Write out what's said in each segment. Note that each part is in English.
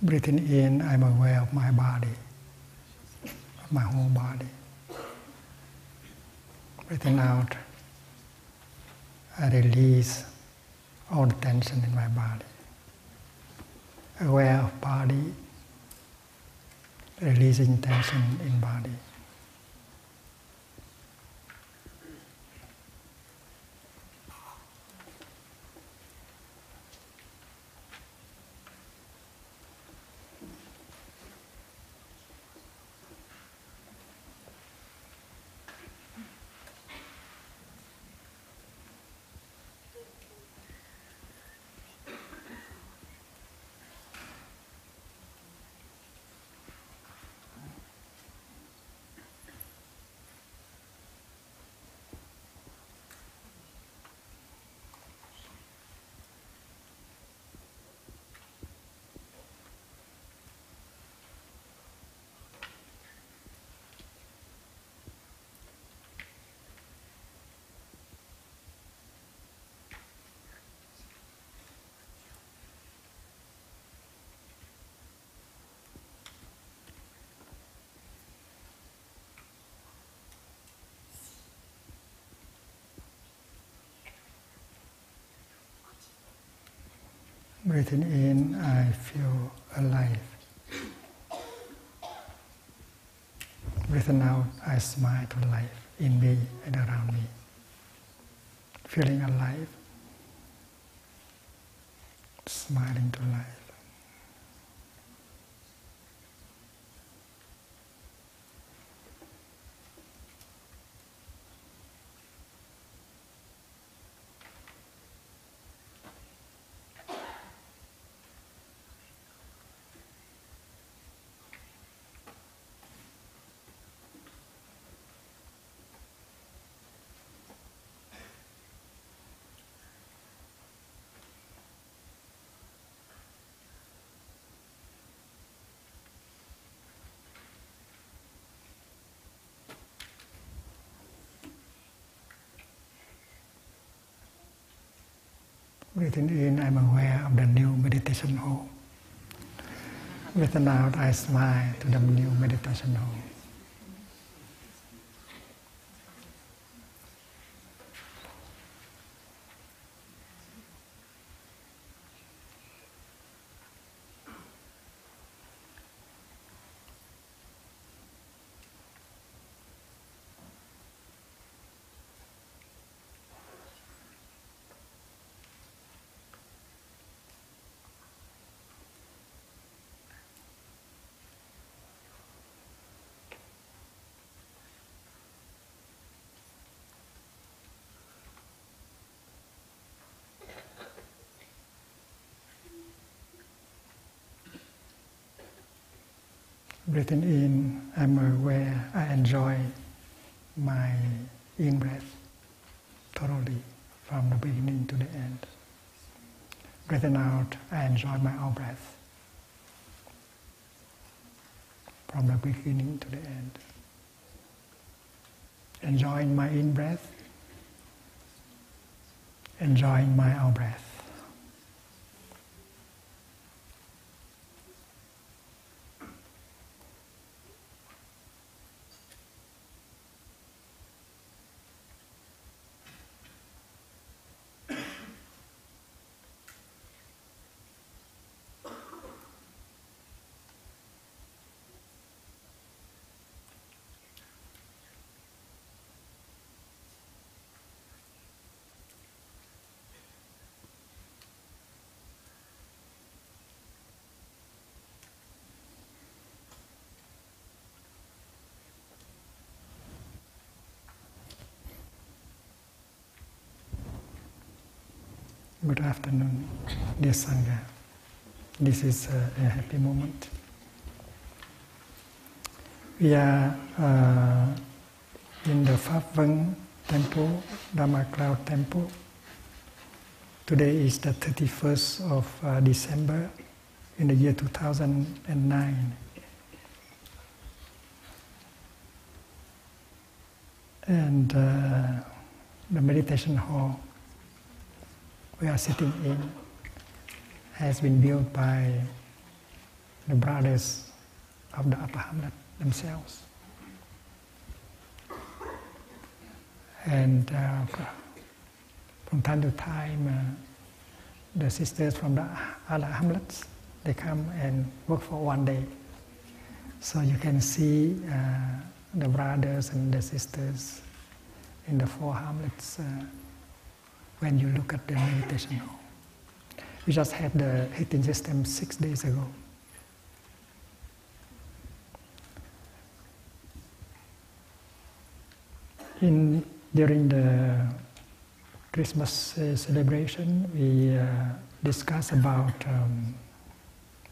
Breathing in, I'm aware of my body, of my whole body. Breathing out, I release all the tension in my body. Aware of body, releasing tension in body. Breathing in, I feel alive. Breathing out, I smile to life in me and around me. Feeling alive, smiling to life. Breathing in, I'm aware of the new meditation hall. Breathing out, I smile to the new meditation hall. Breathing in, I'm aware, I enjoy my in-breath thoroughly from the beginning to the end. Breathing out, I enjoy my out-breath from the beginning to the end. Enjoying my in-breath, enjoying my out-breath. Good afternoon, dear Sangha. This is a happy moment. We are in the Pháp Vân Temple, Dharma Cloud Temple. Today is the 31st of December in the year 2009. And the meditation hall we are sitting in has been built by the brothers of the Upper Hamlet themselves. And from time to time, the sisters from the other hamlets, they come and work for one day. So you can see the brothers and the sisters in the four hamlets when you look at the meditation hall. We just had the heating system 6 days ago. During the Christmas celebration, we discussed about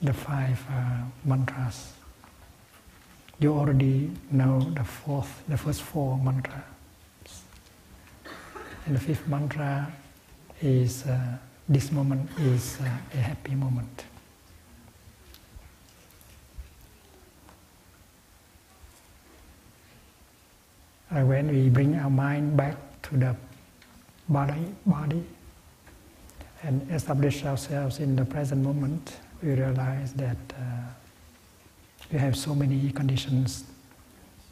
the five mantras. You already know the first four mantras. And the fifth mantra is, this moment is a happy moment. And when we bring our mind back to the body and establish ourselves in the present moment, we realize that we have so many conditions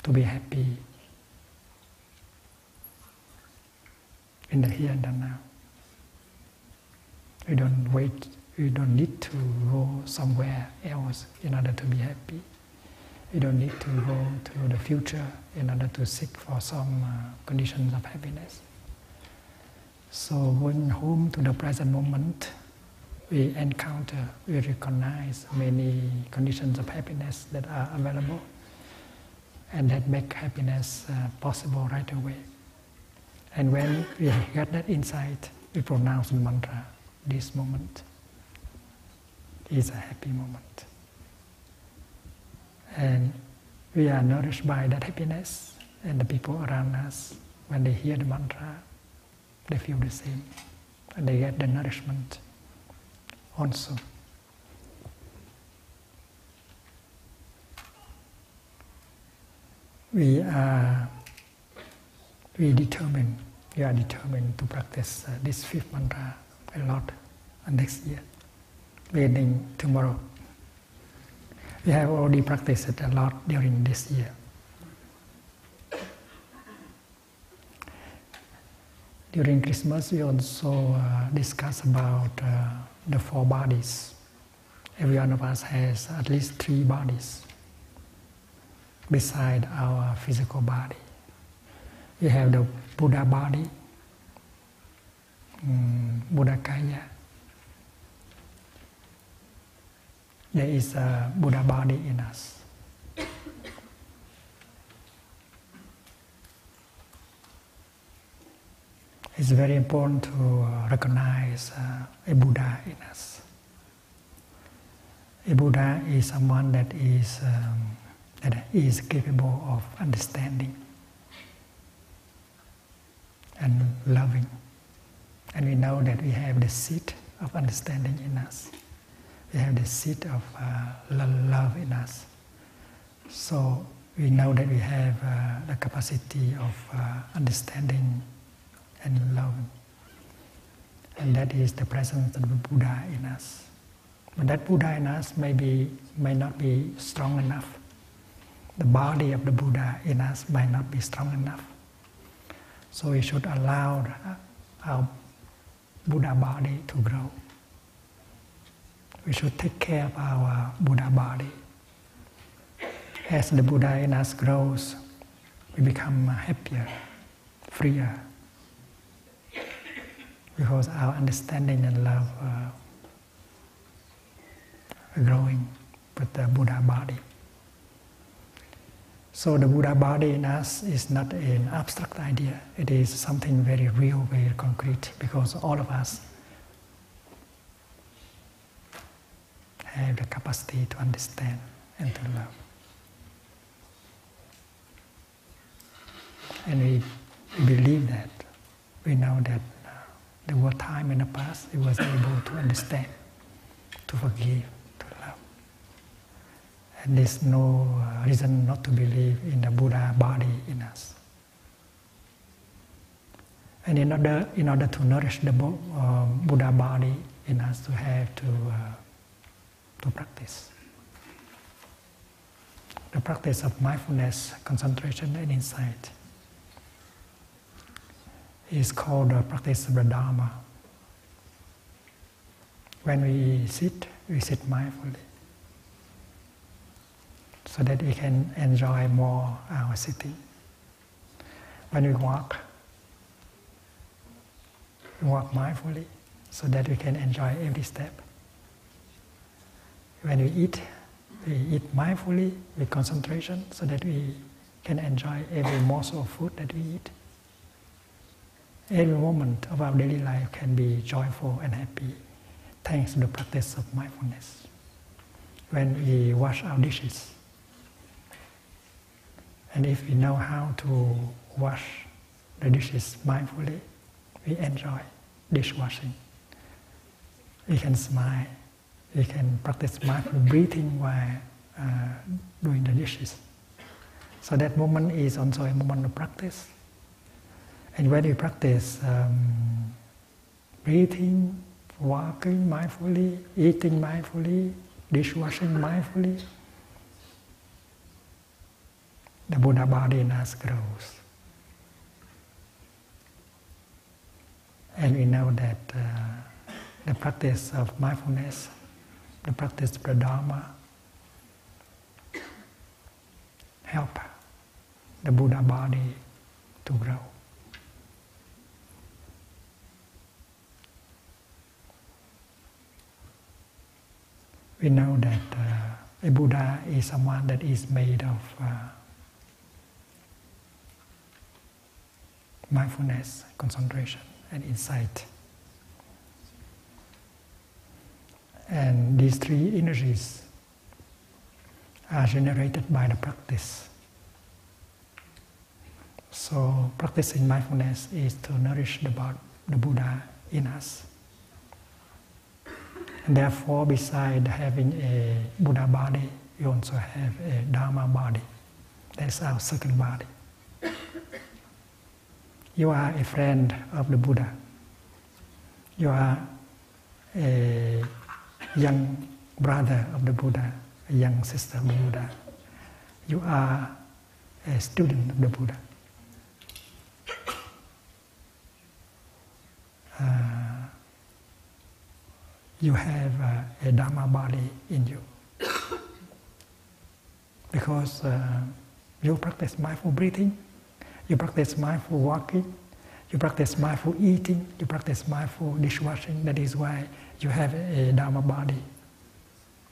to be happy in the here and the now. We don't wait, we don't need to go somewhere else in order to be happy. We don't need to go to the future in order to seek for some conditions of happiness. So going home to the present moment, we encounter, we recognize many conditions of happiness that are available and that make happiness possible right away. And when we get that insight, we pronounce the mantra, this moment is a happy moment. And we are nourished by that happiness, and the people around us, when they hear the mantra, they feel the same, and they get the nourishment also. We are determined to practice this fifth mantra a lot next year, beginning tomorrow. We have already practiced it a lot during this year. During Christmas, we also discuss about the four bodies. Every one of us has at least three bodies beside our physical body. We have the Buddha body, Buddha Kaya. There is a Buddha body in us. It's very important to recognize a Buddha in us. A Buddha is someone that is capable of understanding and loving. And we know that we have the seed of understanding in us. We have the seed of love in us. So we know that we have the capacity of understanding and loving. And that is the presence of the Buddha in us. But that Buddha in us may not be strong enough. The body of the Buddha in us might not be strong enough. So we should allow our Buddha body to grow. We should take care of our Buddha body. As the Buddha in us grows, we become happier, freer, because our understanding and love are growing with the Buddha body. So the Buddha body in us is not an abstract idea. It is something very real, very concrete, because all of us have the capacity to understand and to love. And we believe that. We know that there were times in the past it was able to understand, to forgive, to love. And there's no reason not to believe in the Buddha body in us. And in order to nourish the Buddha body in us, we have to practice. The practice of mindfulness, concentration and insight is called the practice of the Dharma. When we sit mindfully so that we can enjoy more our sitting. When we walk mindfully so that we can enjoy every step. When we eat mindfully with concentration so that we can enjoy every morsel of food that we eat. Every moment of our daily life can be joyful and happy thanks to the practice of mindfulness. When we wash our dishes, and if we know how to wash the dishes mindfully, we enjoy dishwashing. We can smile, we can practice mindful breathing while doing the dishes. So that moment is also a moment of practice. And when we practice breathing, walking mindfully, eating mindfully, dishwashing mindfully, the Buddha body in us grows. And we know that the practice of mindfulness, the practice of the Dharma, help the Buddha body to grow. We know that a Buddha is someone that is made of mindfulness, concentration, and insight. And these three energies are generated by the practice. So practicing mindfulness is to nourish the Buddha in us. And therefore, besides having a Buddha body, you also have a Dharma body. That's our second body. You are a friend of the Buddha. You are a young brother of the Buddha, a young sister of the Buddha. You are a student of the Buddha. You have a Dharma body in you. Because you practice mindful breathing, you practice mindful walking, you practice mindful eating, you practice mindful dishwashing. That is why you have a Dharma body.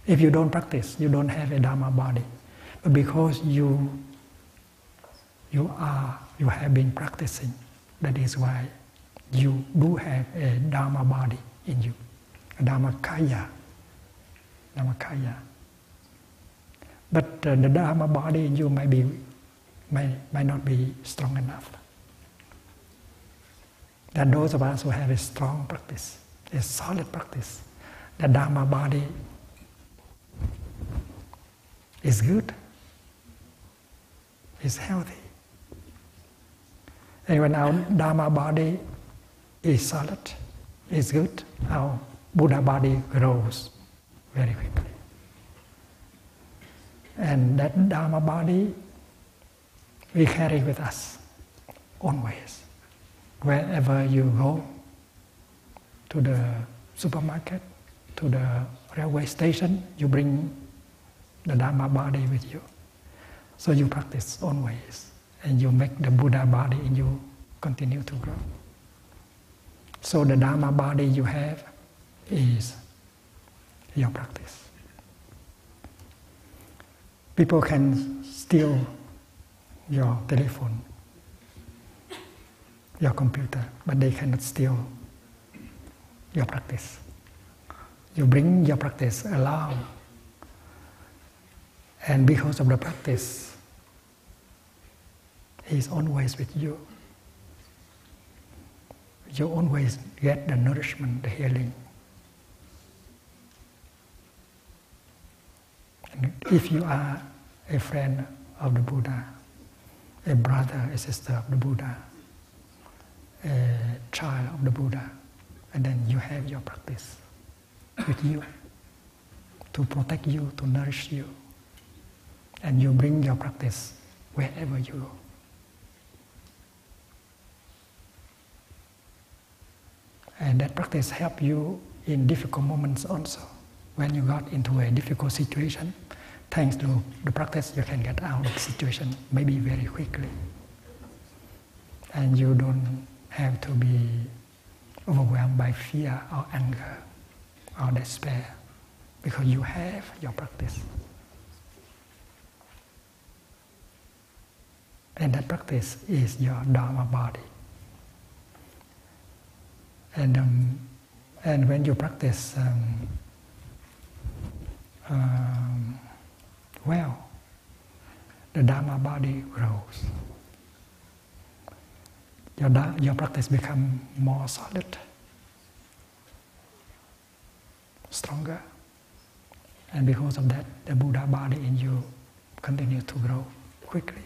If you don't practice, you don't have a Dharma body. But because you have been practicing, that is why you do have a Dharma body in you. Dharmakaya. But the Dharma body in you might not be strong enough. That those of us who have a strong practice, a solid practice, the Dharma body is good, is healthy. And when our Dharma body is solid, is good, our Buddha body grows very quickly. And that Dharma body we carry with us always. Wherever you go, to the supermarket, to the railway station, you bring the Dharma body with you. So you practice always and you make the Buddha body in you continue to grow. So the Dharma body you have is your practice. People can steal your telephone, your computer, but they cannot steal your practice. You bring your practice along. And because of the practice, He's always with you. You always get the nourishment, the healing. And if you are a friend of the Buddha, a brother, a sister of the Buddha, a child of the Buddha, and then you have your practice with you to protect you, to nourish you. And you bring your practice wherever you go. And that practice helps you in difficult moments also. When you got into a difficult situation, thanks to the practice, you can get out of the situation maybe very quickly. And you don't have to be overwhelmed by fear or anger or despair because you have your practice. And that practice is your Dharma body. And when you practice well, the Dharma body grows. Your practice becomes more solid, stronger. And because of that, the Buddha body in you continues to grow quickly.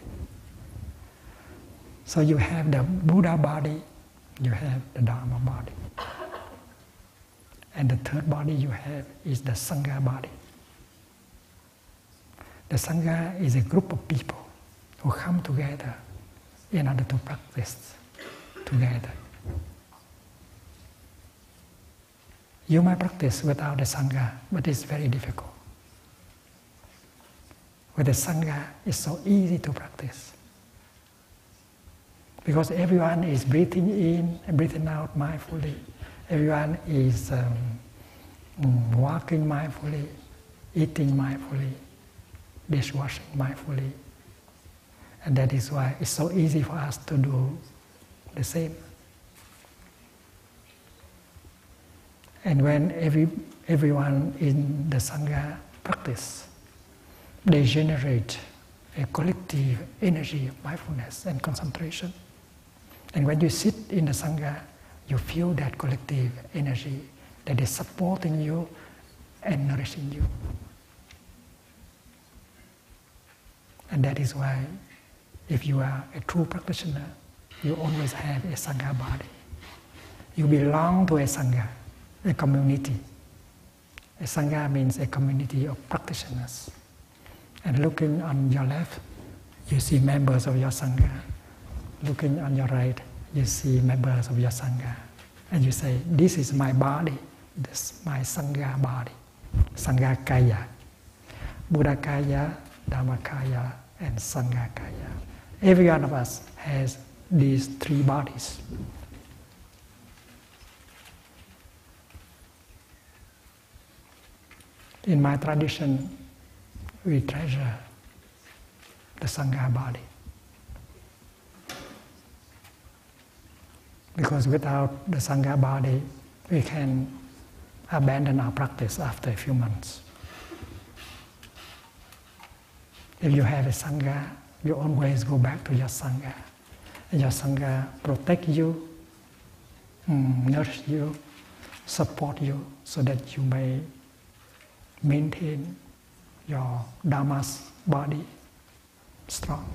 So you have the Buddha body, you have the Dharma body. And the third body you have is the Sangha body. The Sangha is a group of people who come together in order to practice together. You might practice without the Sangha, but it's very difficult. With the Sangha, it's so easy to practice. Because everyone is breathing in and breathing out mindfully. Everyone is walking mindfully, eating mindfully, dishwashing mindfully. And that is why it's so easy for us to do the same. And when everyone in the Sangha practice, they generate a collective energy of mindfulness and concentration. And when you sit in the Sangha, you feel that collective energy that is supporting you and nourishing you. And that is why if you are a true practitioner, you always have a Sangha body. You belong to a Sangha, a community. A Sangha means a community of practitioners. And looking on your left, you see members of your Sangha. Looking on your right, you see members of your Sangha. And you say, this is my body. This is my Sangha body. Sangha Kaya. Buddha Kaya, Dhamma Kaya, and Sangha Kaya. Every one of us has these three bodies. In my tradition, we treasure the Sangha body. Because without the Sangha body, we can abandon our practice after a few months. If you have a Sangha, you always go back to your Sangha. And your Sangha protect you, nourish you, support you, so that you may maintain your Dharma's body strong.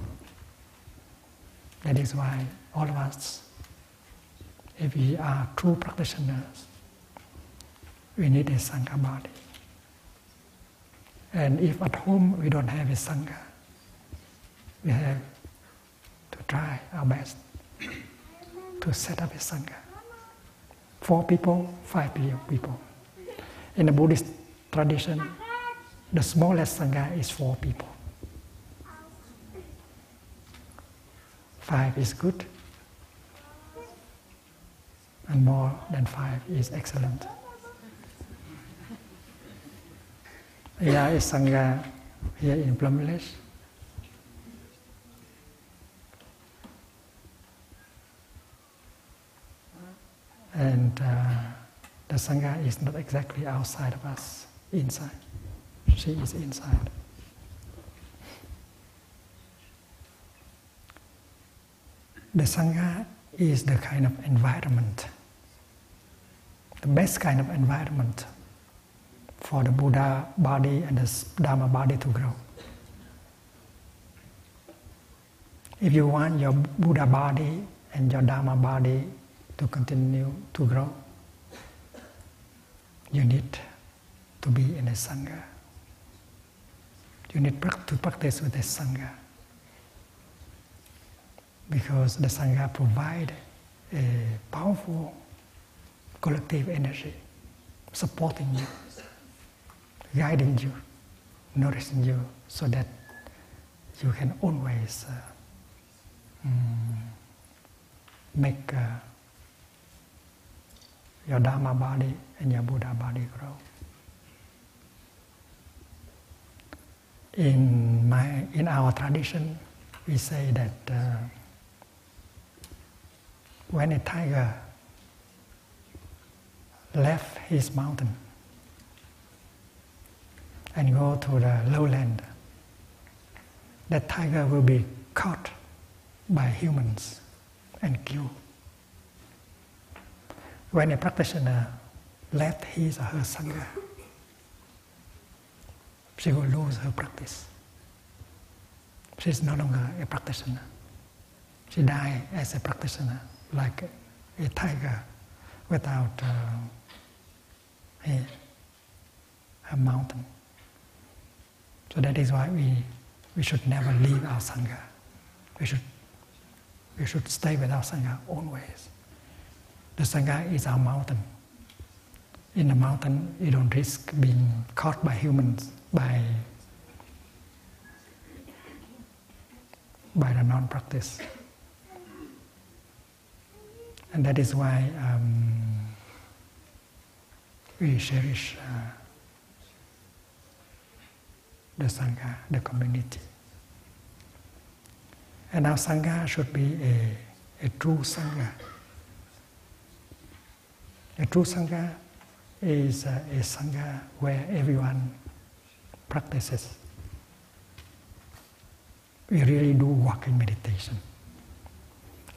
That is why all of us, if we are true practitioners, we need a Sangha body. And if at home we don't have a Sangha, we have to try our best to set up a Sangha. 4 people, 5 people. In the Buddhist tradition, the smallest Sangha is 4 people. 5 is good. And more than 5 is excellent. Here is Sangha here in Plum Village. And The Sangha is not exactly outside of us, inside. She is inside. The Sangha is the kind of environment, the best kind of environment for the Buddha body and the Dharma body to grow. If you want your Buddha body and your Dharma body to continue to grow, you need to be in a Sangha. You need to practice with a Sangha, because the Sangha provides a powerful collective energy, supporting you, guiding you, nourishing you, so that you can always make your Dharma body and your Buddha body grow. In our tradition, we say that when a tiger left his mountain and go to the lowland, that tiger will be caught by humans and killed. When a practitioner left his or her Sangha, she will lose her practice. She is no longer a practitioner. She died as a practitioner, like a tiger without her mountain. So that is why we should never leave our Sangha. We should stay with our Sangha always. The Sangha is our mountain. In the mountain, you don't risk being caught by humans, by the non-practice. And that is why we cherish the Sangha, the community. And our Sangha should be a true Sangha. A true Sangha is a Sangha where everyone practices. We really do walking meditation.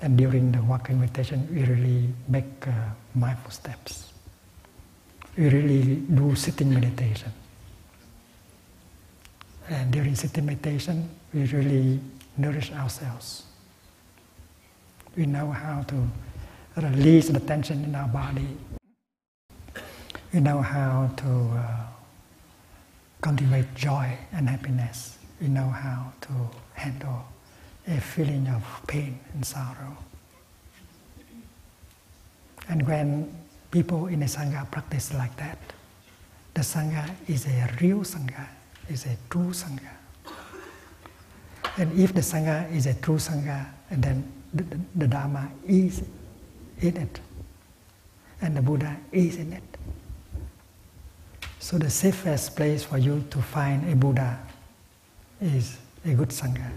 And during the walking meditation, we really make mindful steps. We really do sitting meditation. And during sitting meditation, we really nourish ourselves. We know how to release the tension in our body. We know how to cultivate joy and happiness. We know how to handle a feeling of pain and sorrow. And when people in a Sangha practice like that, the Sangha is a real Sangha, is a true Sangha. And if the Sangha is a true Sangha, and then the Dharma is in it, and the Buddha is in it. So the safest place for you to find a Buddha is a good Sangha.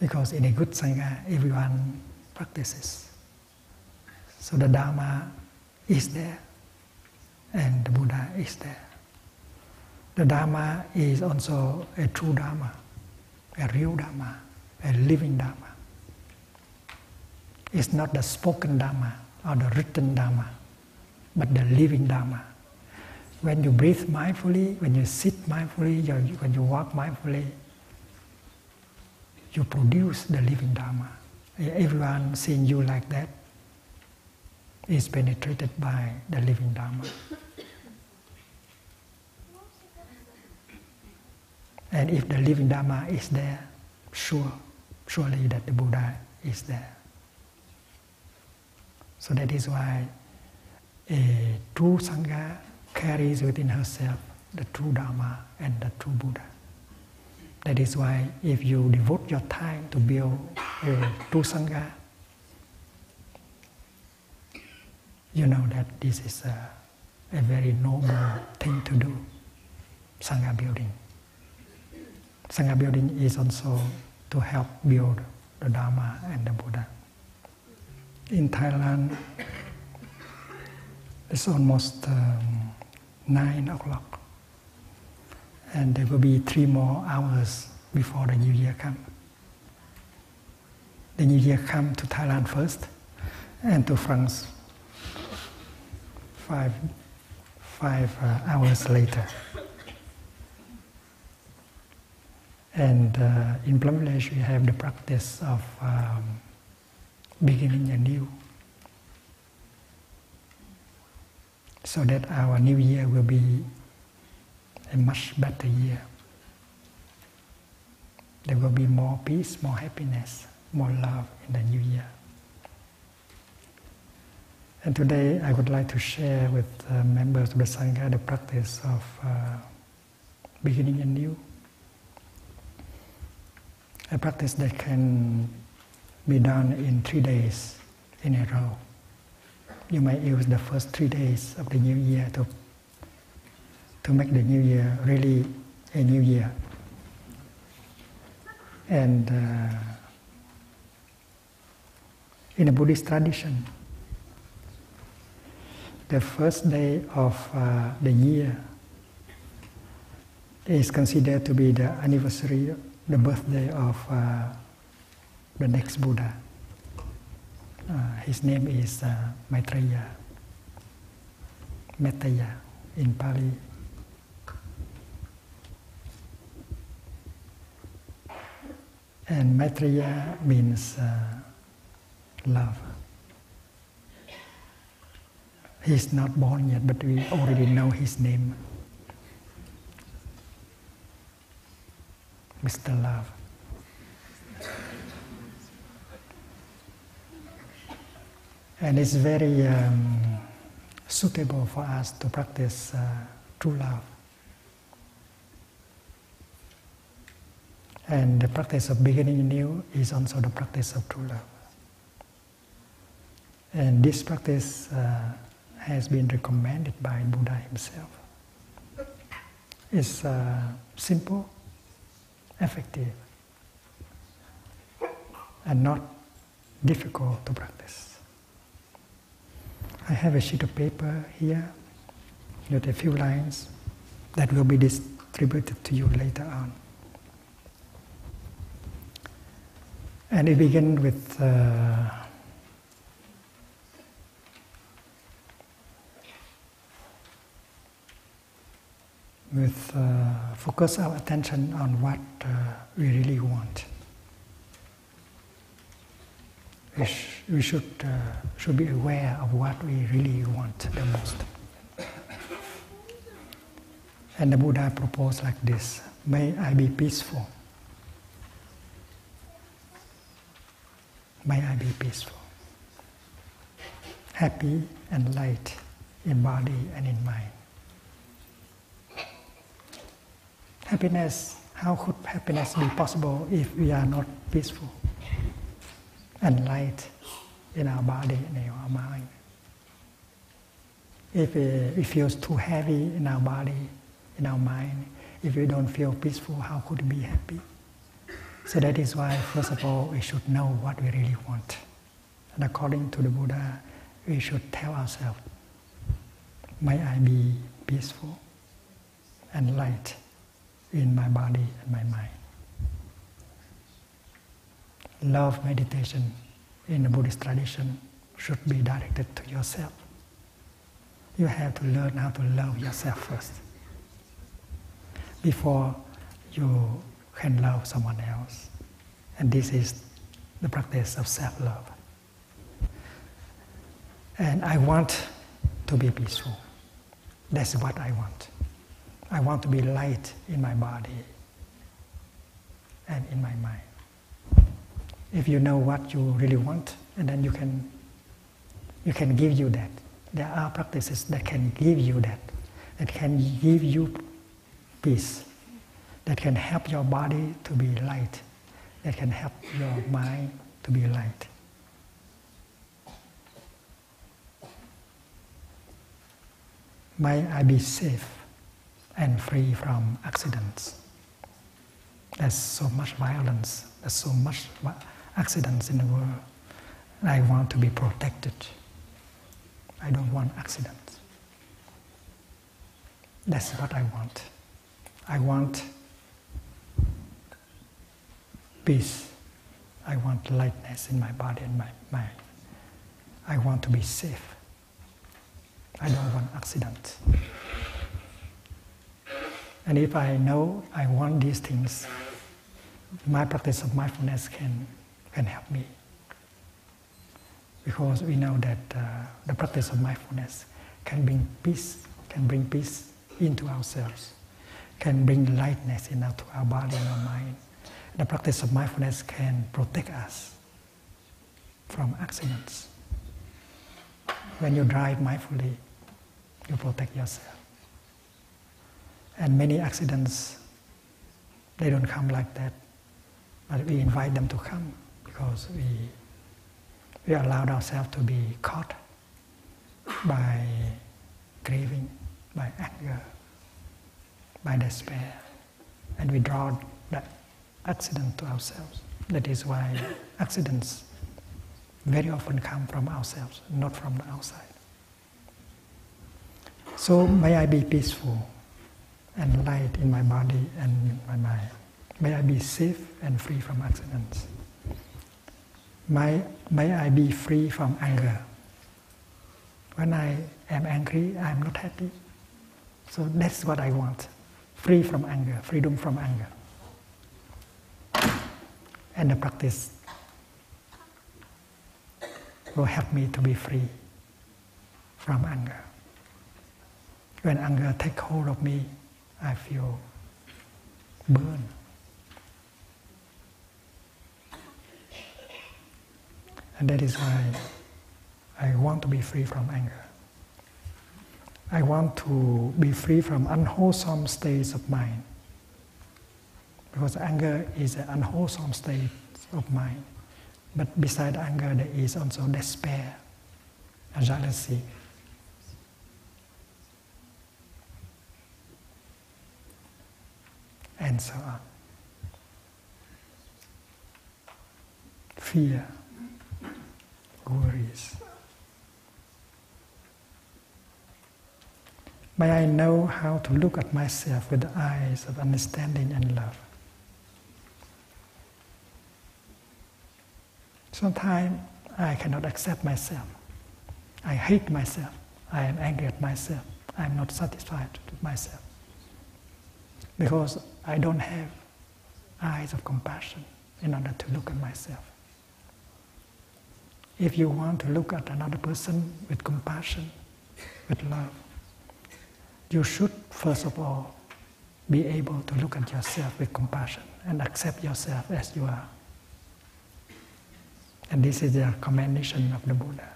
Because in a good Sangha, everyone practices. So the Dharma is there, and the Buddha is there. The Dharma is also a true Dharma, a real Dharma, a living Dharma. It's not the spoken Dharma or the written Dharma, but the living Dharma. When you breathe mindfully, when you sit mindfully, when you walk mindfully, you produce the living Dharma. Everyone seeing you like that is penetrated by the living Dharma. And if the living Dharma is there, surely that the Buddha is there. So that is why a true Sangha carries within herself the true Dharma and the true Buddha. That is why if you devote your time to build a true Sangha, you know that this is a very normal thing to do, Sangha building. Sangha building is also to help build the Dharma and the Buddha. In Thailand, It's almost 9 o'clock, and there will be 3 more hours before the New Year comes. The New Year comes to Thailand first, and to France 5 hours later. And in Plum Village, we have the practice of beginning anew, so that our new year will be a much better year. There will be more peace, more happiness, more love in the new year. And today I would like to share with members of the Sangha the practice of beginning anew, a practice that can be done in 3 days in a row. You might use the first 3 days of the new year to make the new year really a new year. And in the Buddhist tradition, the first day of the year is considered to be the anniversary, the birthday of the next Buddha. His name is Maitreya, Maitreya in Pali. And Maitreya means love. He's not born yet, but we already know his name. Mr. Love. And it's very suitable for us to practice true love. And the practice of beginning anew is also the practice of true love. And this practice has been recommended by Buddha himself. It's simple, effective, and not difficult to practice. I have a sheet of paper here with a few lines that will be distributed to you later on. And we begin with focus our attention on what we really want. We should be aware of what we really want the most. And the Buddha proposed like this: may I be peaceful. May I be peaceful, happy and light in body and in mind. Happiness, how could happiness be possible if we are not peaceful and light in our body and in our mind? If it feels too heavy in our body, in our mind, if we don't feel peaceful, how could we be happy? So that is why, first of all, we should know what we really want. And according to the Buddha, we should tell ourselves, may I be peaceful and light in my body and my mind. Love meditation in the Buddhist tradition should be directed to yourself. You have to learn how to love yourself first, before you can love someone else. And this is the practice of self-love. And I want to be peaceful. That's what I want. I want to be light in my body and in my mind. If you know what you really want, and then you can give you that. There are practices that can give you that, that can give you peace, that can help your body to be light, that can help your mind to be light. May I be safe and free from accidents. There's so much violence, there's so much accidents in the world. I want to be protected. I don't want accidents. That's what I want. I want peace. I want lightness in my body and my mind. I want to be safe. I don't want accidents. And if I know I want these things, my practice of mindfulness can help me. Because we know that the practice of mindfulness can bring peace into ourselves, can bring lightness into our body and our mind. The practice of mindfulness can protect us from accidents. When you drive mindfully, you protect yourself. And many accidents, they don't come like that, but we invite them to come because we allowed ourselves to be caught by grieving, by anger, by despair, and we draw that accident to ourselves. That is why accidents very often come from ourselves, not from the outside. So may I be peaceful and light in my body and in my mind. May I be safe and free from accidents. May I be free from anger. When I am angry, I am not happy. So that's what I want. Free from anger, freedom from anger. And the practice will help me to be free from anger. When anger takes hold of me, I feel burned. And that is why I want to be free from anger. I want to be free from unwholesome states of mind. Because anger is an unwholesome state of mind. But beside anger, there is also despair and jealousy. And so on. Fear, worries. May I know how to look at myself with the eyes of understanding and love. Sometimes I cannot accept myself. I hate myself. I am angry at myself. I am not satisfied with myself. Because I don't have eyes of compassion in order to look at myself. If you want to look at another person with compassion, with love, you should, first of all, be able to look at yourself with compassion and accept yourself as you are. And this is the recommendation of the Buddha.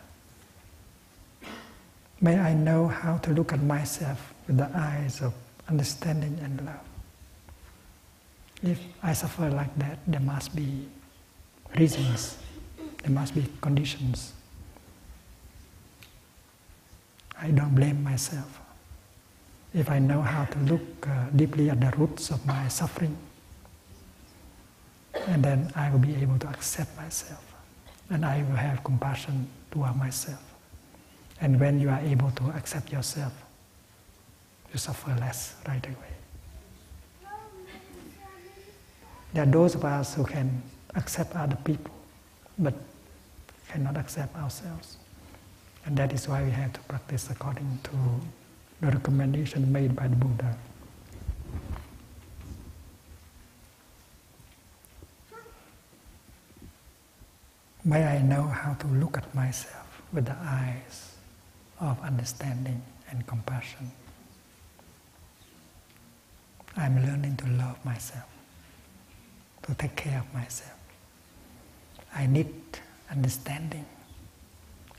May I know how to look at myself with the eyes of understanding and love. If I suffer like that, there must be reasons, there must be conditions. I don't blame myself. If I know how to look deeply at the roots of my suffering, and then I will be able to accept myself, and I will have compassion toward myself. And when you are able to accept yourself, you suffer less right away. There are those of us who can accept other people, but cannot accept ourselves. And that is why we have to practice according to the recommendation made by the Buddha. May I know how to look at myself with the eyes of understanding and compassion. I'm learning to love myself, to take care of myself. I need understanding.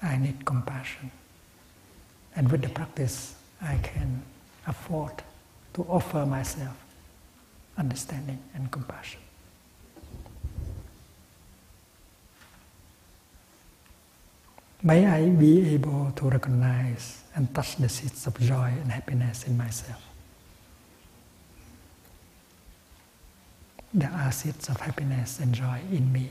I need compassion. And with the practice, I can afford to offer myself understanding and compassion. May I be able to recognize and touch the seeds of joy and happiness in myself. There are seeds of happiness and joy in me.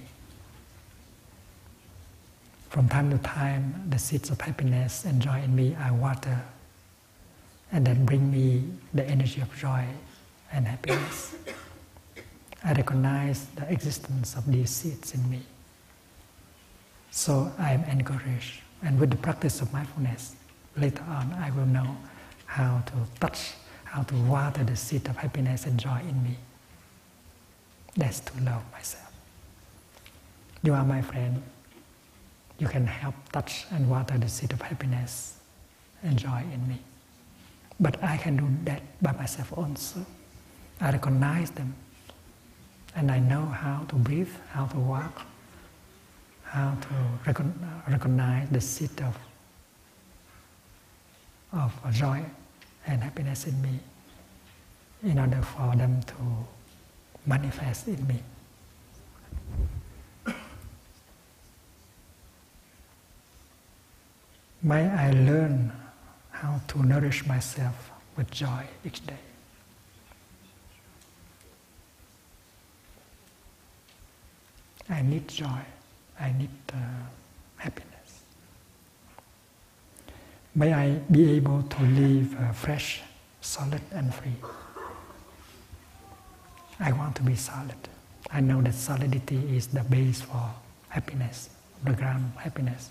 From time to time, the seeds of happiness and joy in me I water and then bring me the energy of joy and happiness. I recognize the existence of these seeds in me. So I am encouraged, and with the practice of mindfulness, later on I will know how to touch, how to water the seed of happiness and joy in me. That's to love myself. You are my friend. You can help touch and water the seed of happiness and joy in me. But I can do that by myself also. I recognize them, and I know how to breathe, how to walk, how to recognize the seed of joy and happiness in me in order for them to manifest in me. May I learn how to nourish myself with joy each day. I need joy. I need happiness. May I be able to live fresh, solid and free. I want to be solid. I know that solidity is the base for happiness, the ground of happiness.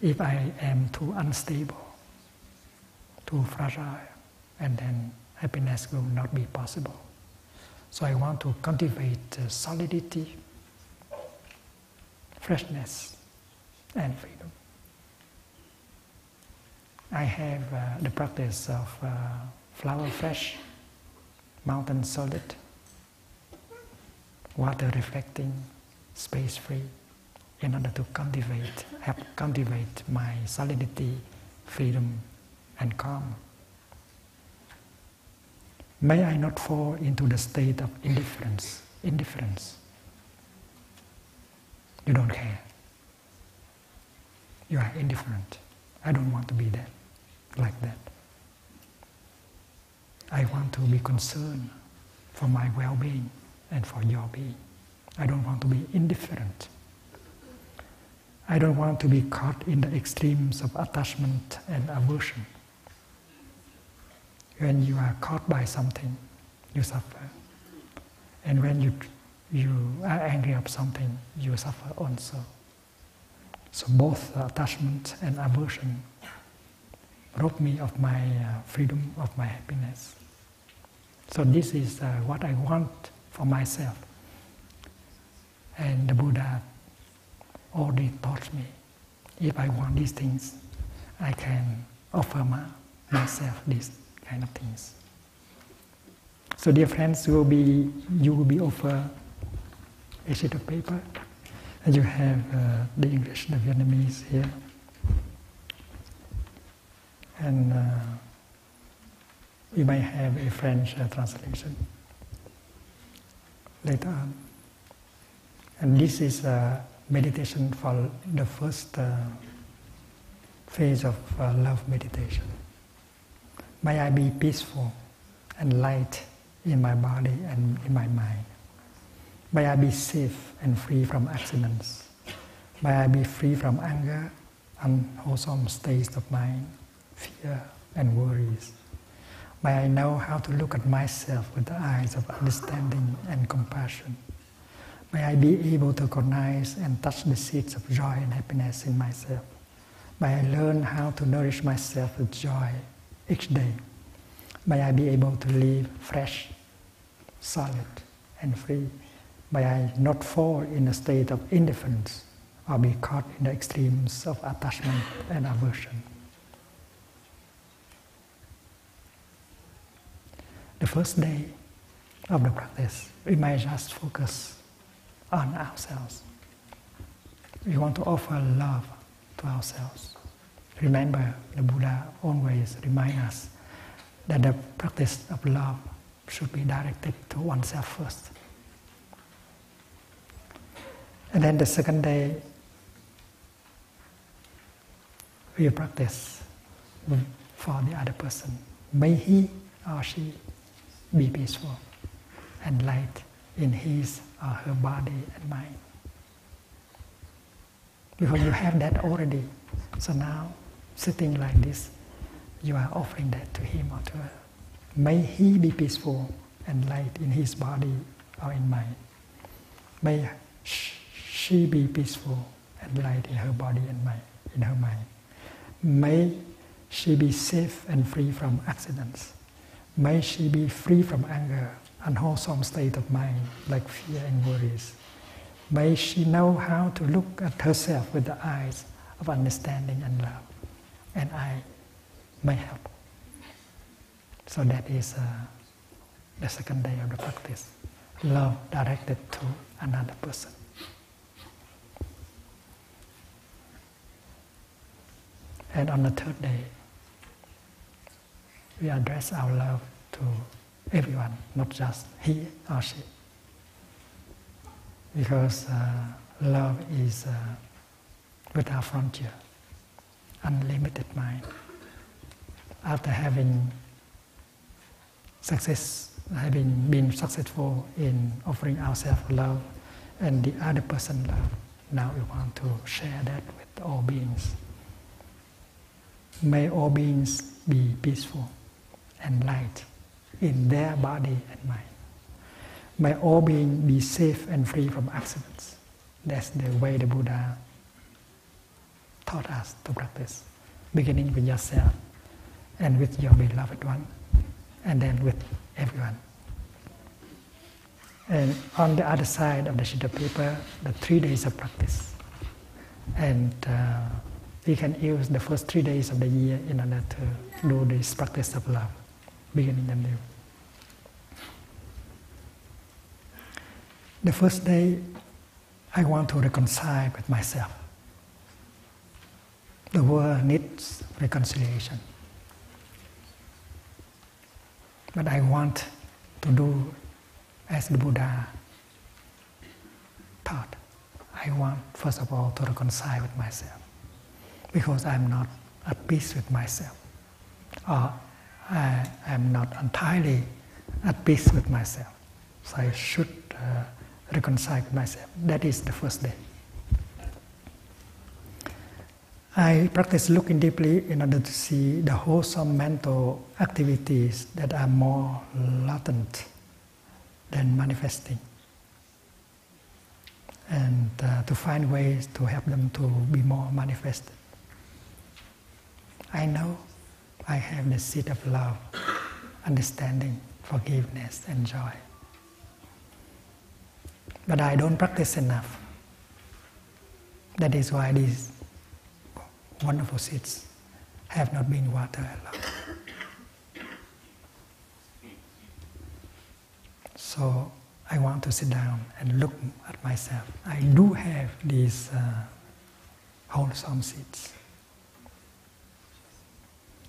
If I am too unstable, too fragile, and then happiness will not be possible. So I want to cultivate solidity, freshness, and freedom. I have the practice of flower fresh, mountain solid, water reflecting, space free, in order to cultivate my solidity, freedom, and calm. May I not fall into the state of indifference. You don't care. You are indifferent. I don't want to be that, like that. I want to be concerned for my well-being and for your being. I don't want to be indifferent. I don't want to be caught in the extremes of attachment and aversion. When you are caught by something, you suffer. And when you are angry of something, you suffer also. So both attachment and aversion rob me of my freedom, of my happiness. So this is what I want for myself. And the Buddha already taught me, if I want these things, I can offer myself these kind of things. So dear friends, you will be offered a sheet of paper, and you have the English, the Vietnamese here, and we might have a French translation later on. And this is meditation for the first phase of love meditation. May I be peaceful and light in my body and in my mind. May I be safe and free from accidents. May I be free from anger, unwholesome states of mind, fear and worries. May I know how to look at myself with the eyes of understanding and compassion. May I be able to recognize and touch the seeds of joy and happiness in myself. May I learn how to nourish myself with joy each day. May I be able to live fresh, solid, and free. May I not fall in a state of indifference or be caught in the extremes of attachment and aversion. The first day of the practice, we might just focus on ourselves. We want to offer love to ourselves. Remember, the Buddha always reminds us that the practice of love should be directed to oneself first. And then the second day, we practice for the other person. May he or she be peaceful and light in his or her body and mind. Because you have that already. So now, sitting like this, you are offering that to him or to her. May he be peaceful and light in his body or in mind. May she be peaceful and light in her body and mind, in her mind. May she be safe and free from accidents. May she be free from anger, unwholesome state of mind like fear and worries. May she know how to look at herself with the eyes of understanding and love. And I may help. So that is the second day of the practice. Love directed to another person. And on the third day, we address our love to everyone, not just he or she. Because love is without frontier, unlimited mind. After having been successful in offering ourselves love and the other person love, now we want to share that with all beings. May all beings be peaceful and light in their body and mind. May all beings be safe and free from accidents. That's the way the Buddha taught us to practice, beginning with yourself and with your beloved one, and then with everyone. And on the other side of the sheet of paper, the 3 days of practice. And we can use the first 3 days of the year in order to do this practice of love, beginning anew. The first day, I want to reconcile with myself. The world needs reconciliation. But I want to do as the Buddha taught. I want, first of all, to reconcile with myself. Because I'm not at peace with myself, or I am not entirely at peace with myself. So I should reconcile with myself. That is the first day. I practice looking deeply in order to see the wholesome mental activities that are more latent than manifesting, and to find ways to help them to be more manifested. I know I have the seed of love, understanding, forgiveness, and joy. But I don't practice enough. That is why these wonderful seeds have not been watered a lot. So I want to sit down and look at myself. I do have these wholesome seeds.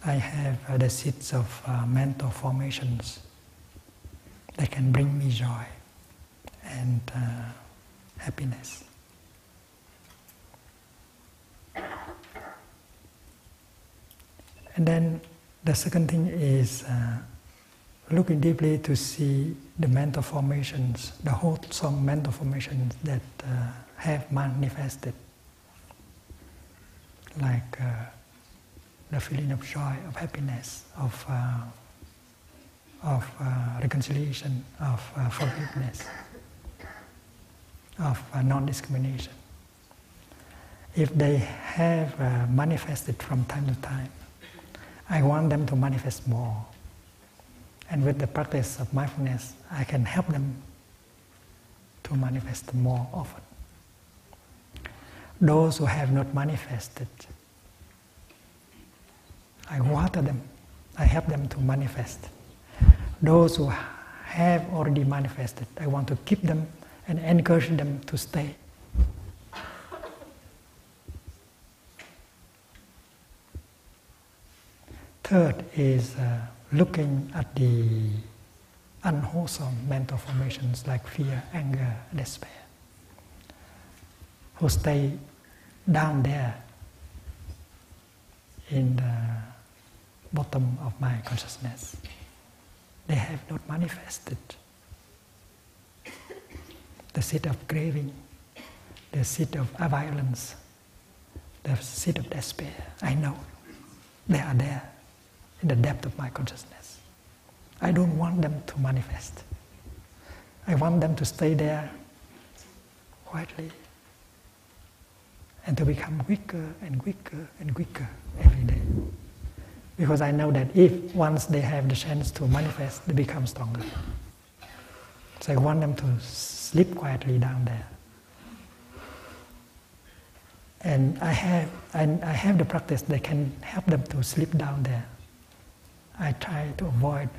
I have the seeds of mental formations that can bring me joy and happiness. And then the second thing is looking deeply to see the mental formations, the wholesome mental formations that have manifested, like the feeling of joy, of happiness, of reconciliation, of forgiveness, of non-discrimination. If they have manifested from time to time, I want them to manifest more. And with the practice of mindfulness, I can help them to manifest more often. Those who have not manifested, I water them, I help them to manifest. Those who have already manifested, I want to keep them and encourage them to stay. Third is looking at the unwholesome mental formations like fear, anger, despair, who stay down there in the bottom of my consciousness. They have not manifested. The seed of craving, the seed of violence, the seed of despair, I know they are there. in the depth of my consciousness. I don't want them to manifest. I want them to stay there quietly and to become weaker and weaker and weaker every day. Because I know that if once they have the chance to manifest, they become stronger. So I want them to sleep quietly down there. And I have the practice that can help them to sleep down there. I try to avoid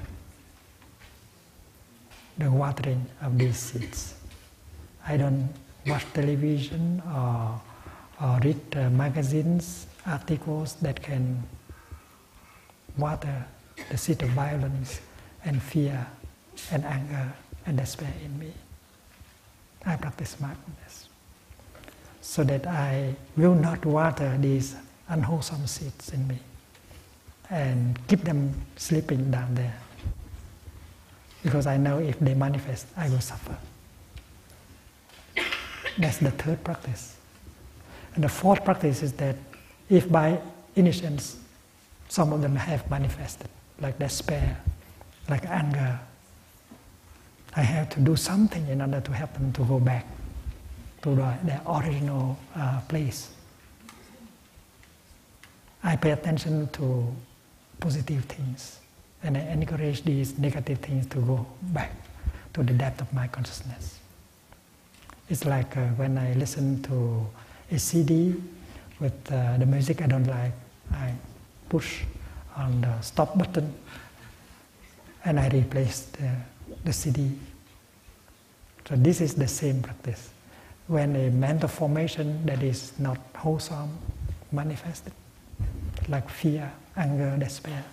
the watering of these seeds. I don't watch television or read magazines, articles that can water the seed of violence and fear and anger and despair in me. I practice mindfulness so that I will not water these unwholesome seeds in me and keep them sleeping down there, because I know if they manifest, I will suffer. That's the third practice. And the fourth practice is that if by innocence some of them have manifested, like despair, like anger, I have to do something in order to help them to go back to their original place. I pay attention to positive things, and I encourage these negative things to go back to the depth of my consciousness. It's like when I listen to a CD with the music I don't like, I push on the stop button and I replace the CD. So this is the same practice. When a mental formation that is not wholesome manifested, like fear, anger, despair,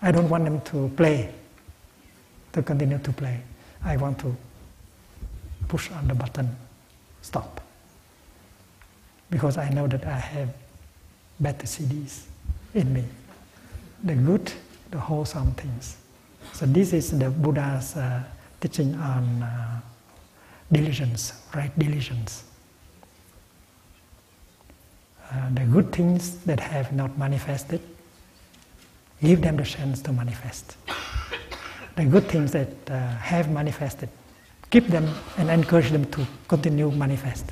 I don't want them to play, to continue to play. I want to push on the button, stop. Because I know that I have better CDs in me, the good, the wholesome things. So this is the Buddha's teaching on diligence, right diligence. The good things that have not manifested, give them the chance to manifest. The good things that have manifested, keep them and encourage them to continue manifest.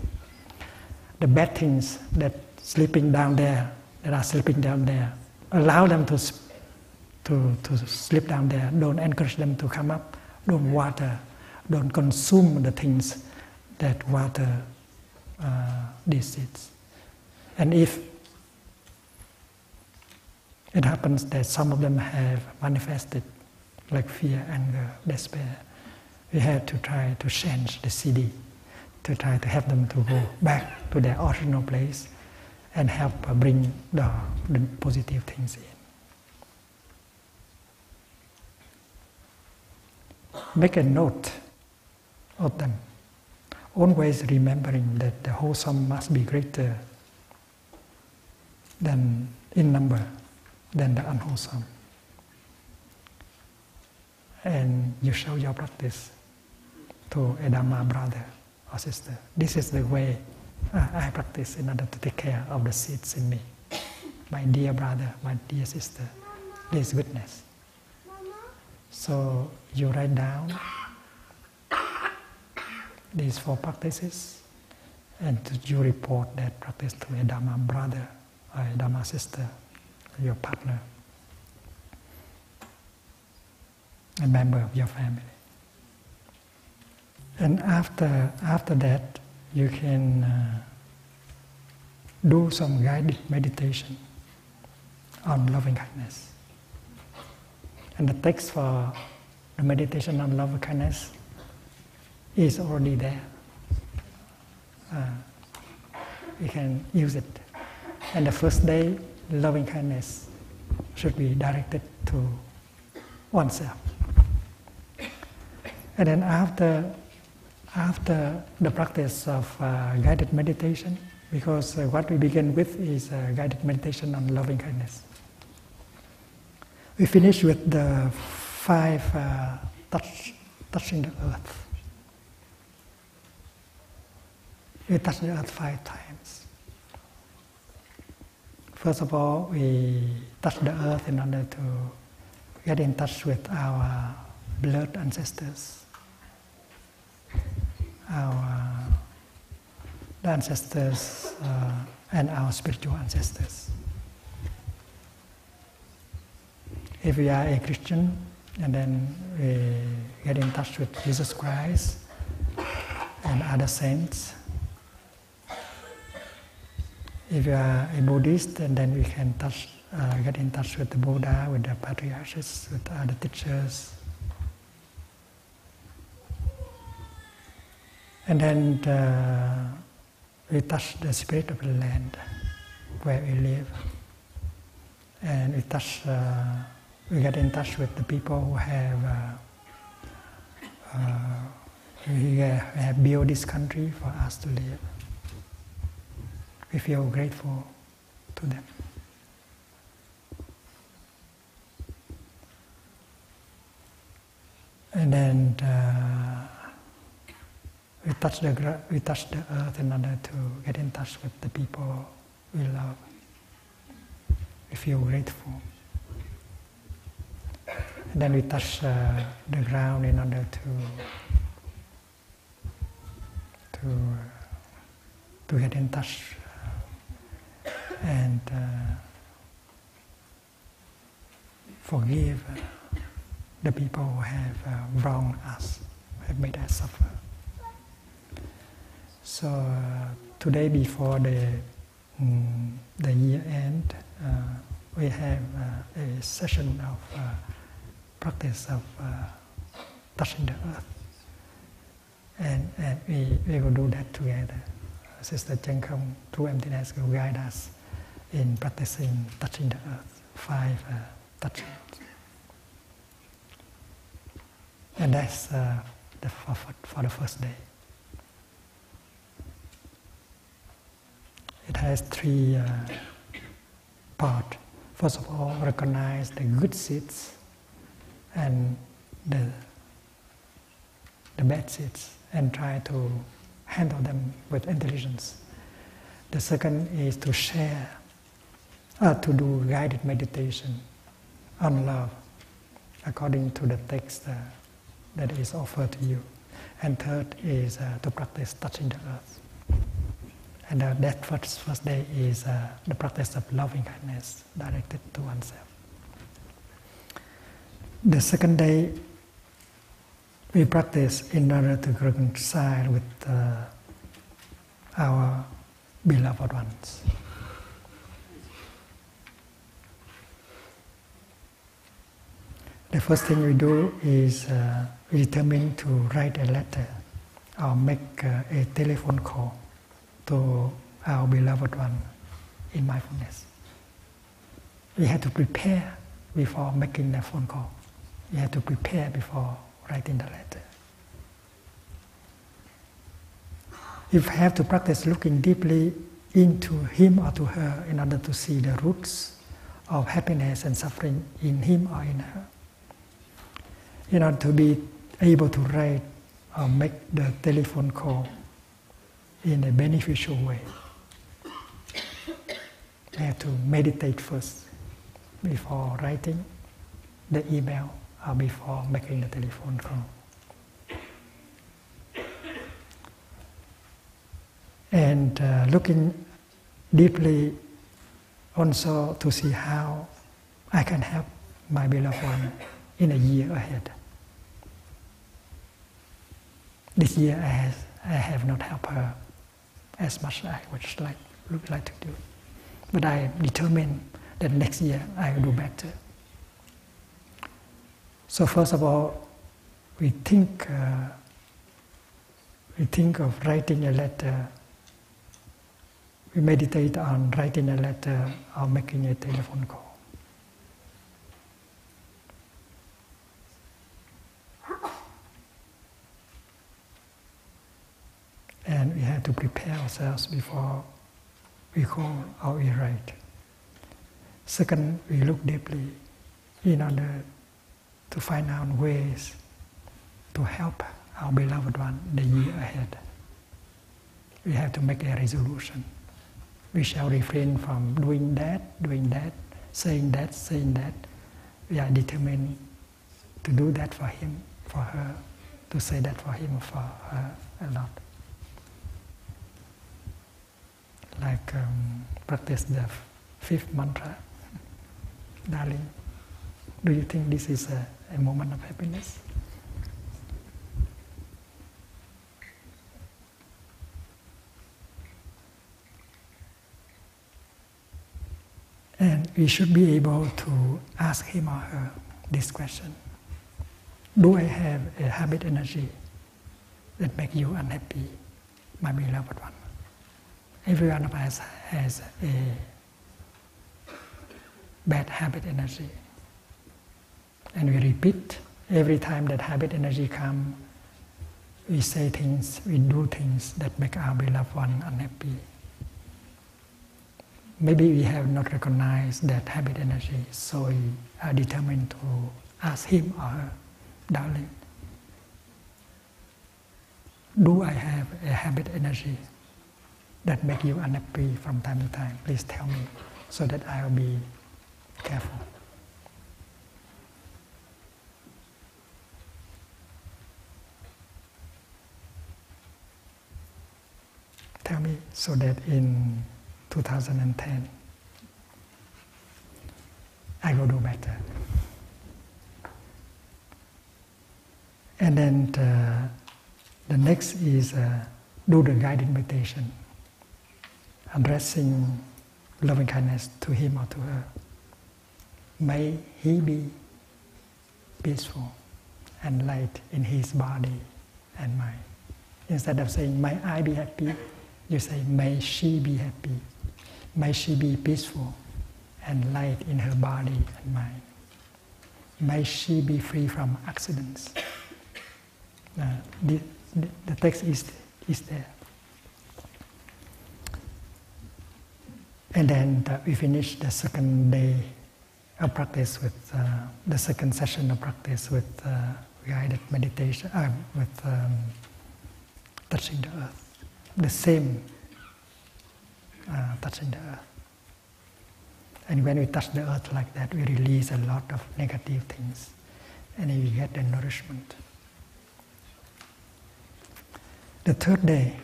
The bad things that sleeping down there, that are sleeping down there, allow them to sleep down there. Don't encourage them to come up. Don't water. Don't consume the things that water these seeds. And if it happens that some of them have manifested, like fear, anger, despair, we have to try to change the CD, to try to help them to go back to their original place and help bring the positive things in. Make a note of them, always remembering that the wholesome must be greater than in number than the unwholesome. And you show your practice to a Dharma brother or sister. This is the way I practice in order to take care of the seeds in me. My dear brother, my dear sister, please witness. So you write down these four practices and you report that practice to a Dharma brother or a Dharma sister, your partner, a member of your family. And after that, you can do some guided meditation on loving-kindness. And the text for the meditation on loving-kindness is already there. You can use it. And the first day, loving-kindness should be directed to oneself. And then after the practice of guided meditation, because what we begin with is guided meditation on loving-kindness. We finish with the five touching the earth. We touch the earth 5 times. First of all, we touch the earth in order to get in touch with our blood ancestors, the ancestors and our spiritual ancestors. If we are a Christian, and then we get in touch with Jesus Christ and other saints. If you are a Buddhist, and then we can get in touch with the Buddha, with the patriarchs, with other teachers. And then we touch the spirit of the land where we live. And we get in touch with the people who have built this country for us to live. We feel grateful to them. And then we touch the earth in order to get in touch with the people we love. We feel grateful. And then we touch the ground in order to get in touch and forgive the people who have wronged us, who have made us suffer. So today, before the year end, we have a session of practice of touching the earth, and we will do that together. Sister Chen Kong, True Emptiness, will guide us in practicing touching the earth, 5 touching. And that's for the first day. It has 3 parts. First of all, recognize the good seeds and the bad seeds and try to handle them with intelligence. The second is to share, to do guided meditation on love according to the text that is offered to you. And third is to practice touching the earth. And that first day is the practice of loving kindness directed to oneself. The second day, we practice in order to reconcile with our beloved ones. The first thing we do is we determine to write a letter or make a telephone call to our beloved one in mindfulness. We have to prepare before making the phone call. We have to prepare before writing the letter. You have to practice looking deeply into him or to her in order to see the roots of happiness and suffering in him or in her. In order to be able to write or make the telephone call in a beneficial way, I have to meditate first before writing the email or before making the telephone call. And looking deeply also to see how I can help my beloved one in a year ahead. This year I have not helped her as much as I would like to do. But I am determined that next year I will do better. So first of all, we think of writing a letter. We meditate on writing a letter or making a telephone call. And we have to prepare ourselves before we call or we write. Second, we look deeply in order to find out ways to help our beloved one the year ahead. We have to make a resolution. We shall refrain from doing that, saying that. we are determined to do that for him, for her, to say that for him, for her a lot. Like practice the fifth mantra. Darling, do you think this is a moment of happiness? And we should be able to ask him or her this question. Do I have a habit energy that makes you unhappy, my beloved one? Every one of us has a bad habit energy. And we repeat every time that habit energy comes, we say things, we do things that make our beloved one unhappy. Maybe we have not recognized that habit energy, so we are determined to ask him or her, darling, do I have a habit energy that makes you unhappy from time to time? Please tell me so that I will be careful. Tell me so that in 2010, I will do better. And then the next is do the guided meditation, addressing loving kindness to him or to her. May he be peaceful and light in his body and mind. Instead of saying, may I be happy, you say, may she be happy. May she be peaceful and light in her body and mind. May she be free from accidents. The text is there. And then we finish the second day of practice with the second session of practice with guided meditation, with touching the earth. The same touching the earth. And when we touch the earth like that, we release a lot of negative things and we get the nourishment. The third day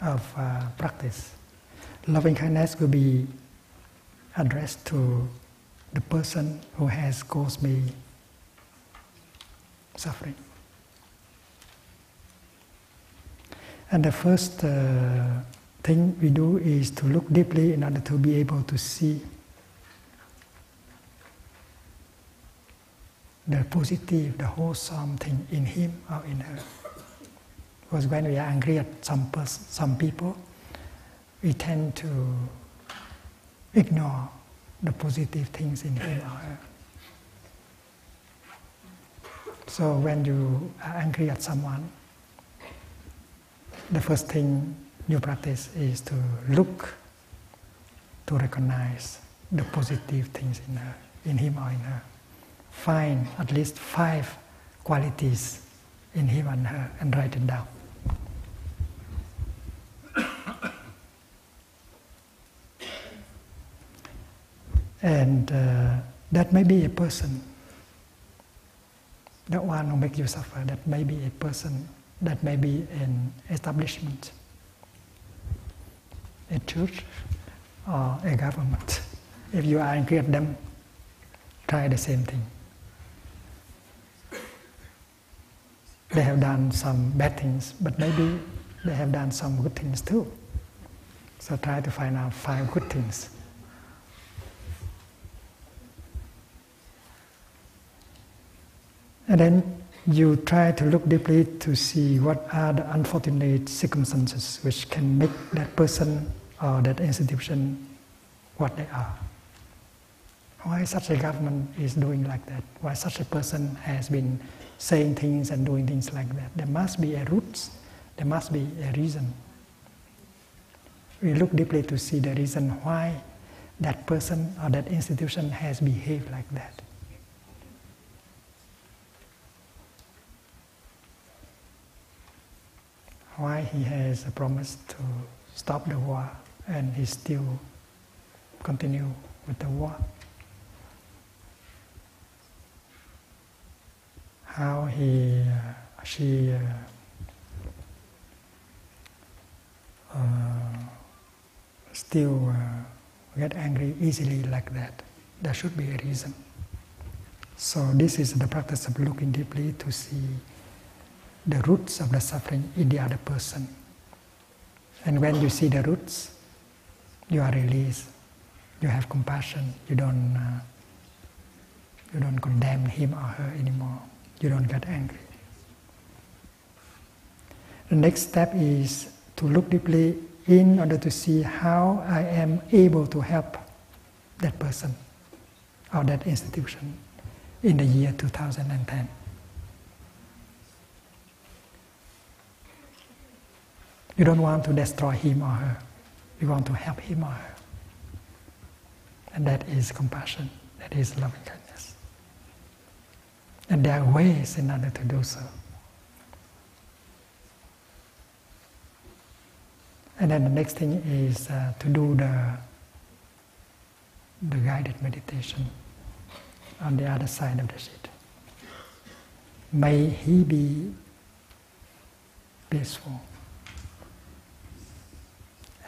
of practice, loving kindness will be addressed to the person who has caused me suffering. And the first thing we do is to look deeply in order to be able to see the positive, the wholesome thing in him or in her. Because when we are angry at some people, we tend to ignore the positive things in him or her. So when you are angry at someone, the first thing you practice is to look, to recognize the positive things in her, in him or in her. Find at least 5 qualities in him and her and write it down. And that may be a person, the one who makes you suffer, that may be a person, that may be an establishment, a church, or a government. If you are angry at them, try the same thing. They have done some bad things, but maybe they have done some good things too. So try to find out 5 good things. And then you try to look deeply to see what are the unfortunate circumstances which can make that person or that institution what they are. Why such a government is doing like that? Why such a person has been saying things and doing things like that? There must be a root, there must be a reason. We look deeply to see the reason why that person or that institution has behaved like that. Why he has promised to stop the war and he still continue with the war. how she still get angry easily like that. There should be a reason. So this is the practice of looking deeply to see the roots of the suffering in the other person. And when you see the roots, you are released. You have compassion. You don't condemn him or her anymore. You don't get angry. The next step is to look deeply in order to see how I am able to help that person or that institution in the year 2010. You don't want to destroy him or her. You want to help him or her. And that is compassion. That is loving kindness. And there are ways in order to do so. And then the next thing is to do the guided meditation on the other side of the sheet. May he be peaceful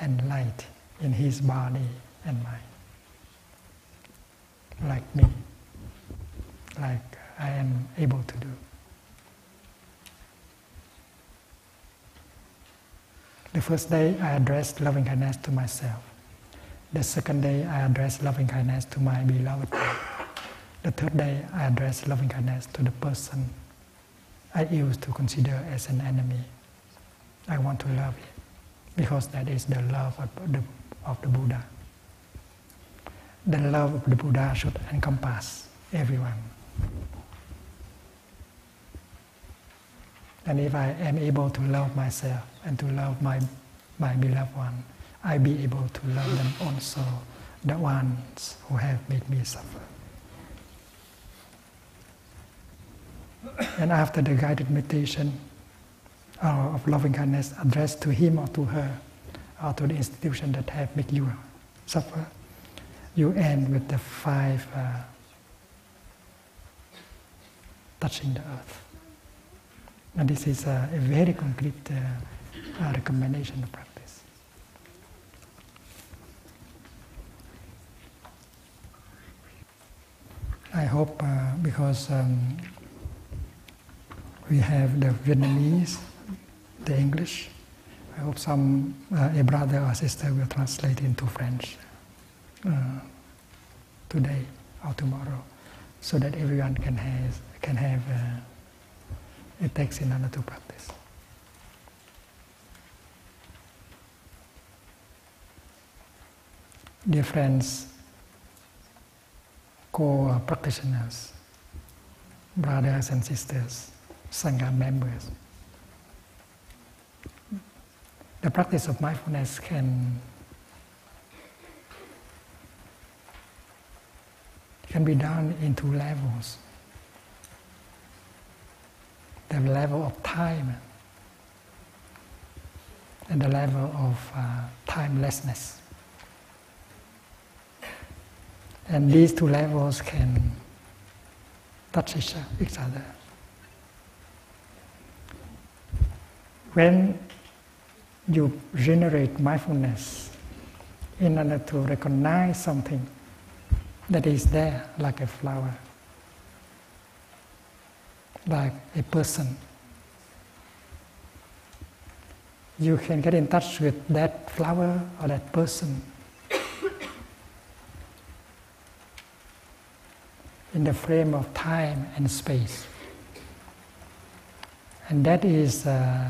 and light in his body and mind, like me, like I am able to do. The first day, I addressed loving kindness to myself. The second day, I addressed loving kindness to my beloved. The third day, I addressed loving kindness to the person I used to consider as an enemy. I want to love him because that is the love of the Buddha. The love of the Buddha should encompass everyone. And if I am able to love myself and to love my beloved one, I'll be able to love them also, the ones who have made me suffer. And after the guided meditation of loving kindness addressed to him or to her, or to the institution that have made you suffer, you end with the five touching the earth. And this is a very concrete recommendation of practice. I hope because we have the Vietnamese, the English, I hope a brother or sister will translate into French today or tomorrow, so that everyone can have. It takes in order to practice. Dear friends, co-practitioners, brothers and sisters, Sangha members, the practice of mindfulness can be done in two levels. The level of time and the level of timelessness. And these two levels can touch each other. When you generate mindfulness in order to recognize something that is there like a flower, like a person, you can get in touch with that flower or that person in the frame of time and space. And that is to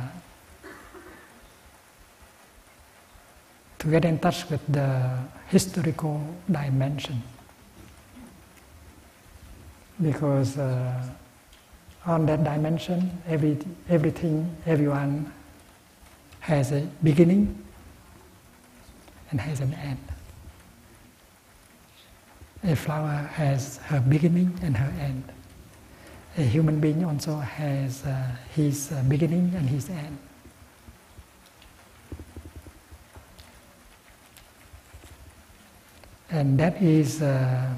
get in touch with the historical dimension, because on that dimension, everyone has a beginning and has an end. A flower has her beginning and her end. A human being also has his beginning and his end. And that is the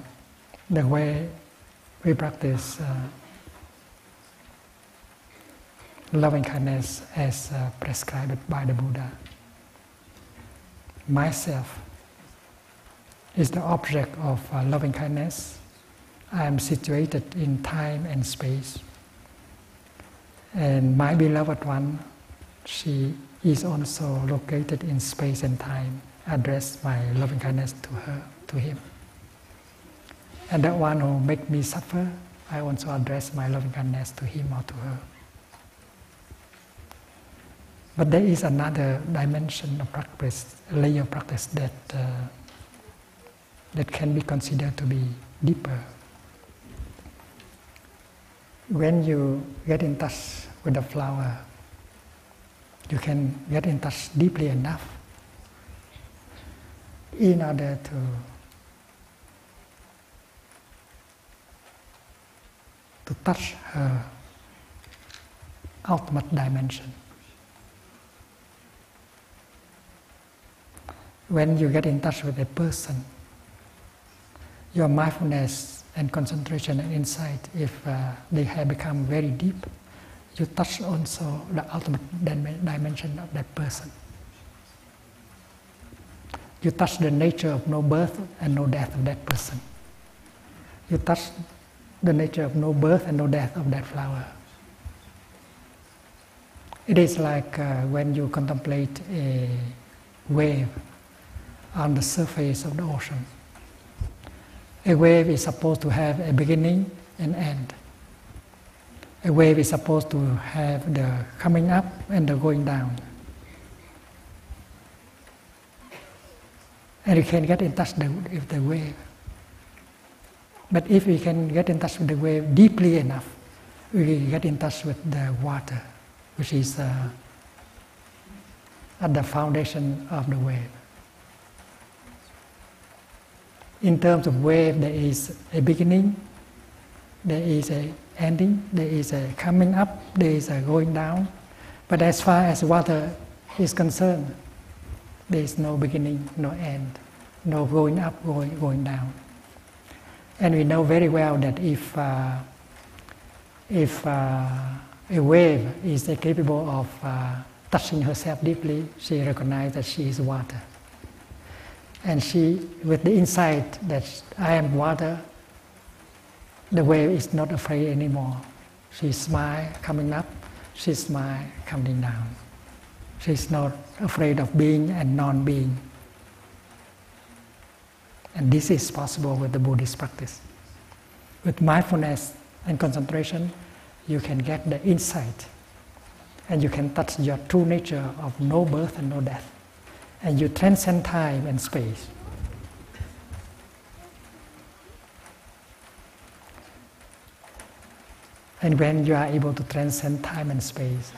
way we practice loving kindness as prescribed by the Buddha. Myself is the object of loving kindness. I am situated in time and space. And my beloved one, she is also located in space and time. Address my loving kindness to her, to him. And that one who makes me suffer, I also address my loving kindness to him or to her. But there is another dimension of practice, a layer of practice that that can be considered to be deeper. When you get in touch with the flower, you can get in touch deeply enough in order to touch her ultimate dimension. When you get in touch with a person, your mindfulness and concentration and insight, if they have become very deep, you touch also the ultimate dimension of that person. You touch the nature of no birth and no death of that person. You touch the nature of no birth and no death of that flower. It is like when you contemplate a wave on the surface of the ocean. A wave is supposed to have a beginning and end. A wave is supposed to have the coming up and the going down. And you can get in touch with the wave. But if we can get in touch with the wave deeply enough, we get in touch with the water, which is at the foundation of the wave. In terms of wave, there is a beginning, there is an ending, there is a coming up, there is a going down. But as far as water is concerned, there is no beginning, no end, no going up, going down. And we know very well that if a wave is capable of touching herself deeply, she recognizes that she is water. And she, with the insight that I am water, the wave is not afraid anymore. She smiles coming up, she smiles coming down. She's not afraid of being and non-being. And this is possible with the Buddhist practice. With mindfulness and concentration, you can get the insight and you can touch your true nature of no birth and no death. And you transcend time and space. And when you are able to transcend time and space,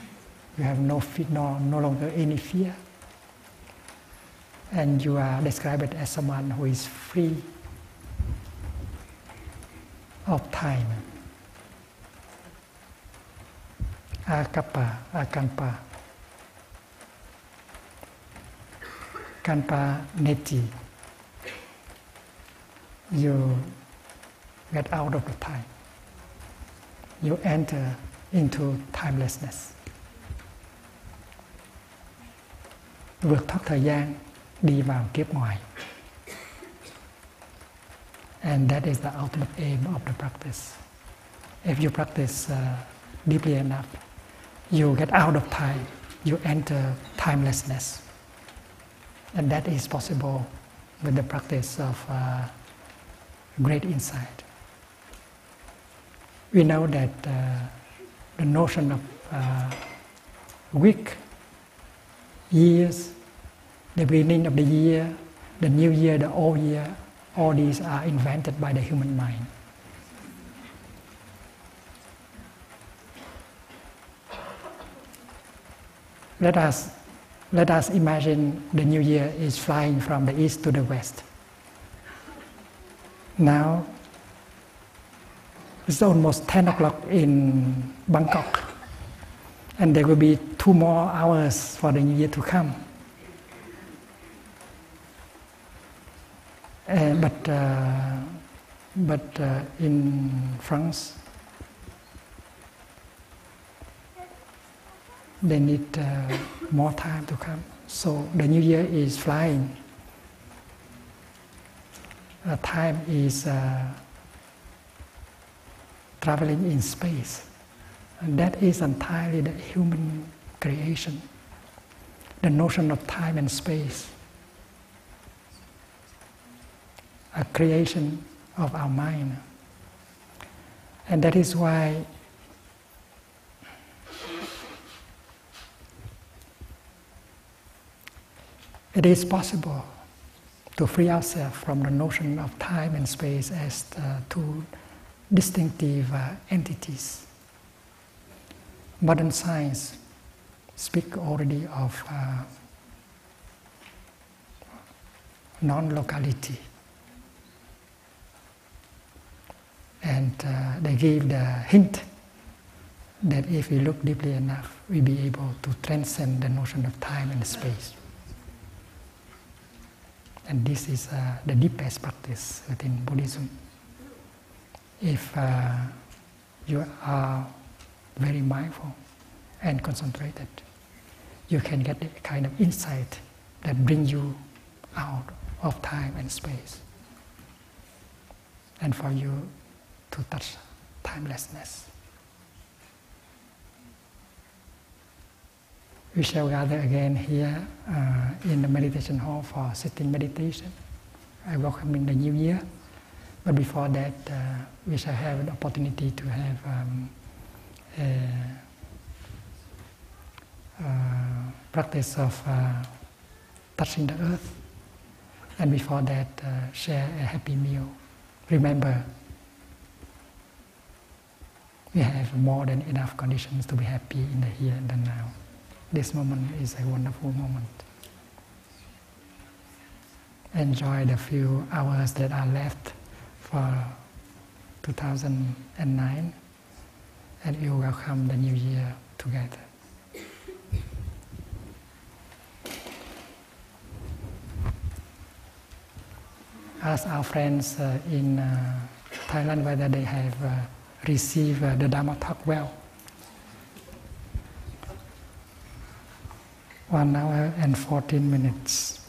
you have no longer any fear. And you are described as someone who is free of time. Akappa, akampa. Kampa neti. You get out of the time. You enter into timelessness. Vượt thoát thời gian, đi vào kiếp ngoài. And that is the ultimate aim of the practice. If you practice deeply enough, you get out of time, you enter timelessness. And that is possible with the practice of great insight. We know that the notion of week, years, the beginning of the year, the new year, the old year, all these are invented by the human mind. Let us imagine the new year is flying from the east to the west. Now, it's almost 10 o'clock in Bangkok, and there will be 2 more hours for the new year to come. But in France, they need more time to come. So the new year is flying. The time is traveling in space. And that is entirely the human creation. The notion of time and space, a creation of our mind. And that is why it is possible to free ourselves from the notion of time and space as two distinctive entities. Modern science speaks already of non-locality. And they give the hint that if we look deeply enough, we'll be able to transcend the notion of time and space. And this is the deepest practice within Buddhism. If you are very mindful and concentrated, you can get the kind of insight that brings you out of time and space. And for you to touch timelessness. We shall gather again here in the meditation hall for sitting meditation. I welcome in the new year. But before that, we shall have an opportunity to have a practice of touching the earth. And before that, share a happy meal. Remember, we have more than enough conditions to be happy in the here and the now. This moment is a wonderful moment. Enjoy the few hours that are left for 2009, and we will welcome the new year together. Ask our friends in Thailand whether they have receive the Dharma talk well. 1 hour and 14 minutes.